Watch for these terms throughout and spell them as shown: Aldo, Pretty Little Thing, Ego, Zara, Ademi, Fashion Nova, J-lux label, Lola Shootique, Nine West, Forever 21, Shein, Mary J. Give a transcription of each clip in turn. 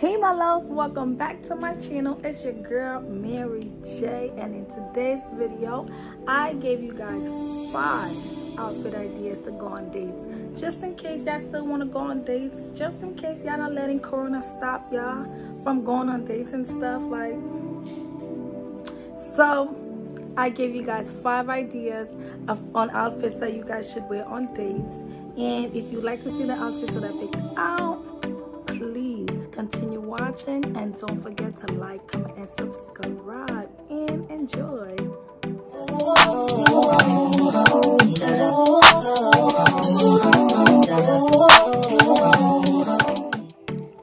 Hey my loves, welcome back to my channel. It's your girl Mary J, and in today's video I gave you guys 5 outfit ideas to go on dates, just in case y'all still want to go on dates, just in case y'all not letting corona stop y'all from going on dates and stuff like. So I gave you guys 5 ideas on outfits that you guys should wear on dates, and if you'd like to see the outfits that I picked out, continue watching, and don't forget to like, comment, and subscribe, and enjoy.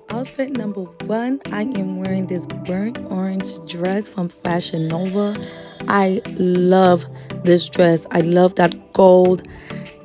Outfit number 1, I am wearing this burnt orange dress from Fashion Nova. I love this dress. I love that gold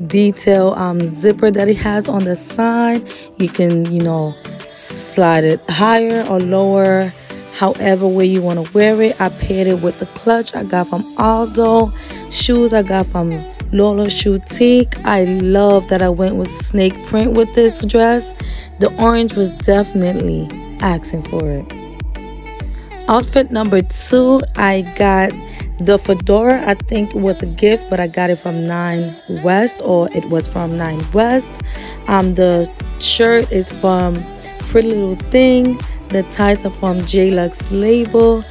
detail zipper that it has on the side. You can, you know, slide it higher or lower, however way you want to wear it. I paired it with the clutch I got from Aldo, shoes I got from Lola Shootique. I love that I went with snake print with this dress. The orange was definitely asking for it. Outfit number 2, I got the fedora. I think it was a gift, but I got it from Nine West. The shirt is from Pretty Little Thing, the tights are from J-Lux Label,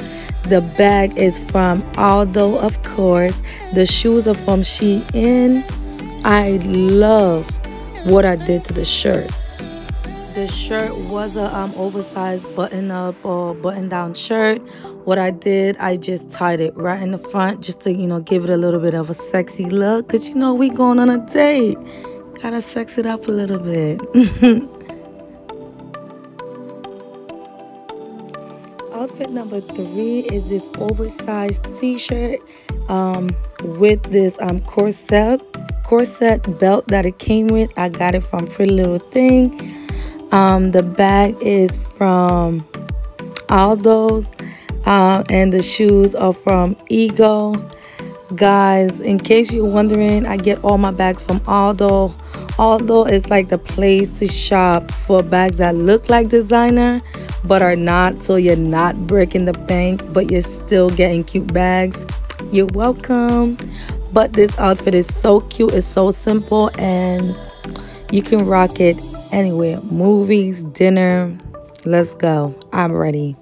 the bag is from Aldo, of course, the shoes are from Shein. I love what I did to the shirt. The shirt was a oversized button-up or button-down shirt. What I did, I just tied it right in the front just to, you know, give it a little bit of a sexy look, because, you know, we going on a date, gotta sex it up a little bit. Outfit number 3 is this oversized t-shirt with this corset belt that it came with. I got it from Pretty Little Thing. The bag is from Aldo's, and the shoes are from Ego. Guys, in case you're wondering, I get all my bags from Aldo. Aldo is like the place to shop for bags that look like designer but are not, so you're not breaking the bank but you're still getting cute bags. You're welcome. But this outfit is so cute, it's so simple, and you can rock it anywhere. Movies, dinner, let's go. I'm ready.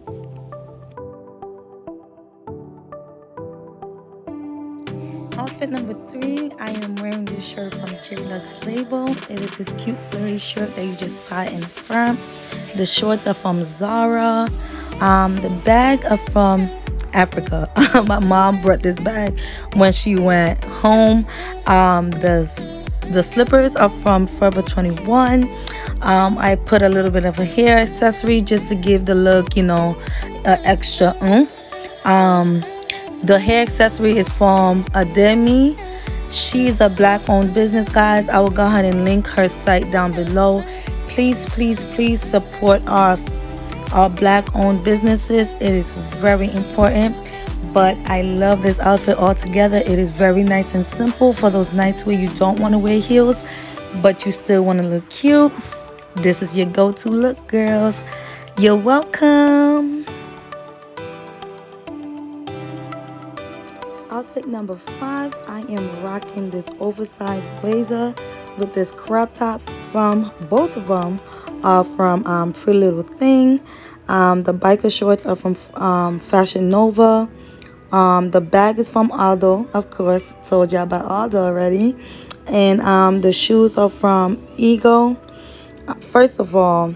Outfit number 3, I am wearing this shirt from J-Lux Label. It is this cute flirty shirt that you just tie in the front. The shorts are from Zara. The bag are from Africa. My mom brought this bag when she went home. The slippers are from Forever 21. I put a little bit of a hair accessory just to give the look, you know, an extra oomph. The hair accessory is from Ademi. She's a black-owned business, guys. I will go ahead and link her site down below. Please, please, please support our black-owned businesses. It is very important. But I love this outfit altogether. It is very nice and simple for those nights where you don't want to wear heels, but you still want to look cute. This is your go-to look, girls. You're welcome. Outfit number 5, I am rocking this oversized blazer with this crop top from both of them are from Pretty Little Thing. The biker shorts are from Fashion Nova. The bag is from Aldo, of course, told y'all about Aldo already, and the shoes are from Ego. First of all,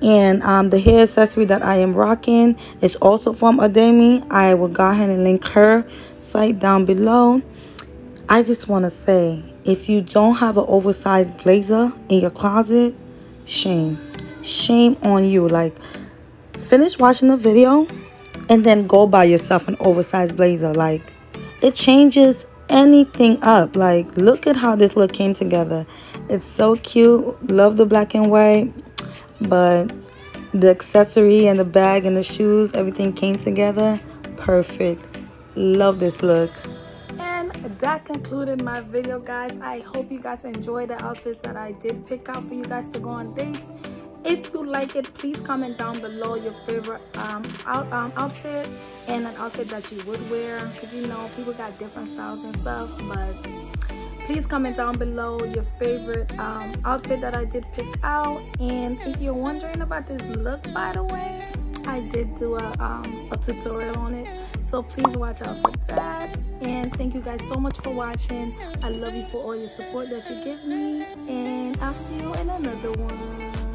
the hair accessory that I am rocking is also from Ademi. I will go ahead and link her site down below. I just want to say, if you don't have an oversized blazer in your closet, shame. Shame on you. Like, finish watching the video and then go buy yourself an oversized blazer. Like, it changes anything up. Like, look at how this look came together. It's so cute. Love the black and white. But the accessory and the bag and the shoes, everything came together. Perfect. Love this look. That concluded my video, guys. I hope you guys enjoyed the outfits that I did pick out for you guys to go on dates. If you like it, please comment down below your favorite outfit and an outfit that you would wear, because you know people got different styles and stuff. But please comment down below your favorite outfit that I did pick out. And if you're wondering about this look, by the way, I did do a tutorial on it, so please watch out for that. And thank you guys so much for watching. I love you for all your support that you give me, and I'll see you in another one.